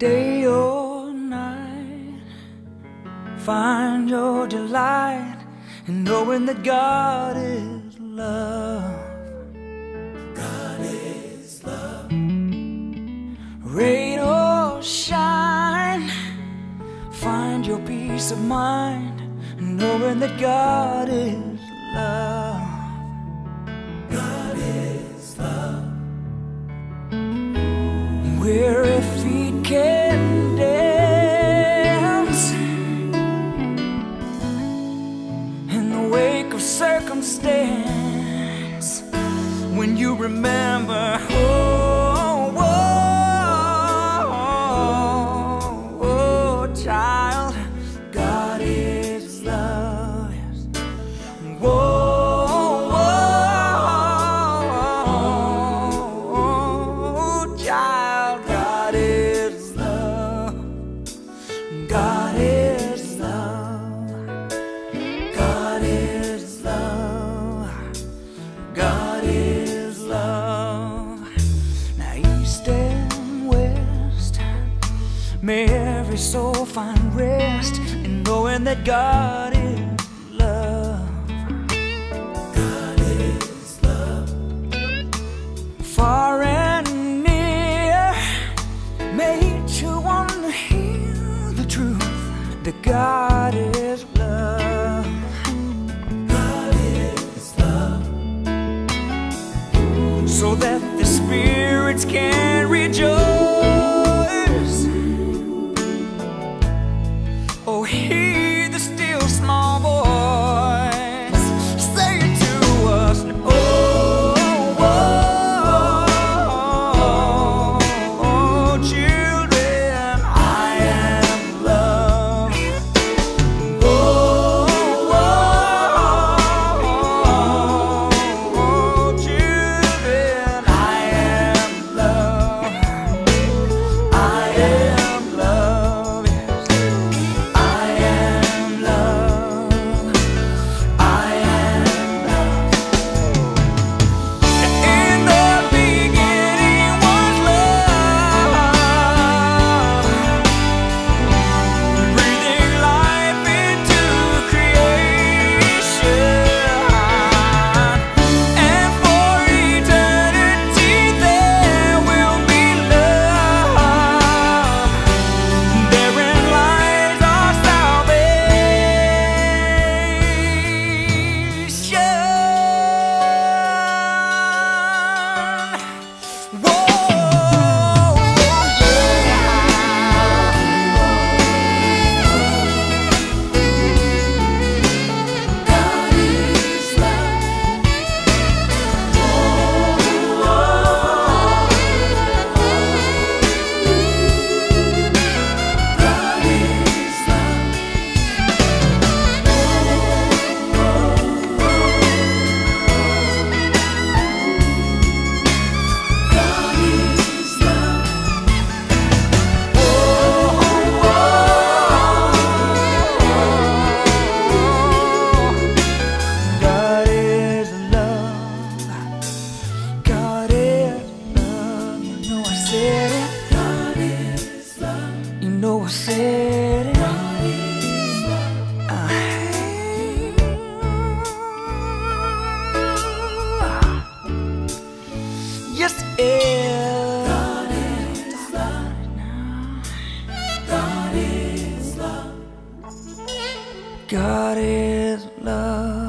day or night. Find your delight in knowing that God is love. God is love. Rain or shine, find your peace of mind in knowing that God is love. God is love. Weary feet can dance in the wake of circumstance. When you remember, oh child, God is love. Oh child, God is love. God is love. God is love. Now east and west, may every soul find rest in knowing that God is love. God is love. Far and near, may each one hear the truth that God is love. God is love. So that the spirits can rejoice. Oh, hear the still small voice say to us, oh children, I am love. Oh children, I am love. I am love. I am love. I am love. In the beginning was love, breathing life into creation, and for eternity there will be love. Therein lies our salvation. God is love. You know I said it. God is love. Yes, it is. God is love. God is love. God is love.